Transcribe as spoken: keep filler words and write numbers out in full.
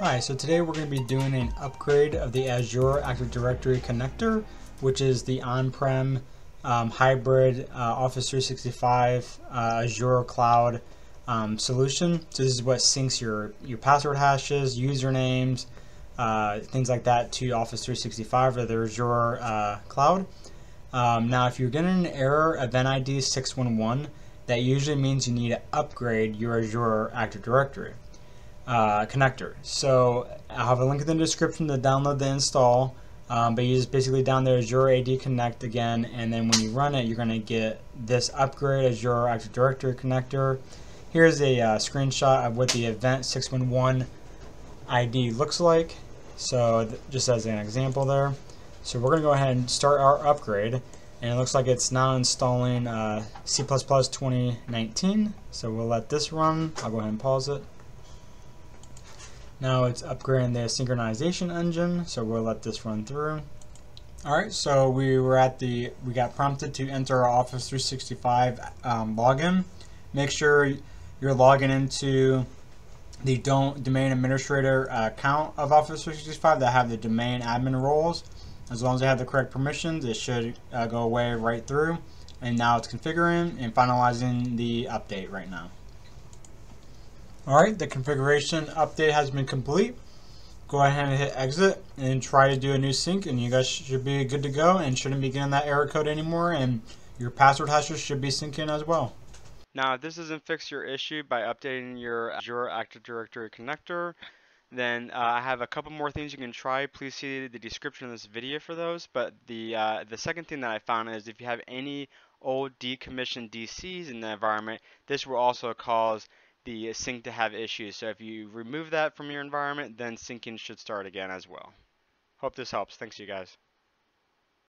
Alright, so today we're going to be doing an upgrade of the Azure Active Directory connector, which is the on-prem um, hybrid uh, Office three sixty-five uh, Azure Cloud um, solution. So this is what syncs your, your password hashes, usernames, uh, things like that to Office three sixty-five or the Azure uh, Cloud. Um, now if you're getting an error of N I D six one one, that usually means you need to upgrade your Azure Active Directory Uh, connector. So I'll have a link in the description to download the install, um, but you just basically down there Azure A D Connect again, and then when you run it, you're going to get this upgrade Azure Active Directory connector. Here's a uh, screenshot of what the event six one one I D looks like, so just as an example there. So we're going to go ahead and start our upgrade, and it looks like it's now installing uh, C plus plus twenty nineteen, so we'll let this run. I'll go ahead and pause it. Now it's upgrading the synchronization engine, so we'll let this run through. Alright, so we were at the, we got prompted to enter our Office three sixty-five um, login. Make sure you're logging into the domain administrator account of Office three sixty-five that have the domain admin roles. As long as they have the correct permissions, it should uh, go away right through. And now it's configuring and finalizing the update right now. Alright, the configuration update has been complete. Go ahead and hit exit and try to do a new sync, and you guys should be good to go and shouldn't be getting that error code anymore, and your password hashes should be syncing as well. Now if this doesn't fix your issue by updating your Azure Active Directory connector, then uh, I have a couple more things you can try. Please see the description of this video for those, but the, uh, the second thing that I found is if you have any old decommissioned D Cs in the environment, this will also cause the sync to have issues. So if you remove that from your environment, then syncing should start again as well. Hope this helps. Thanks you guys.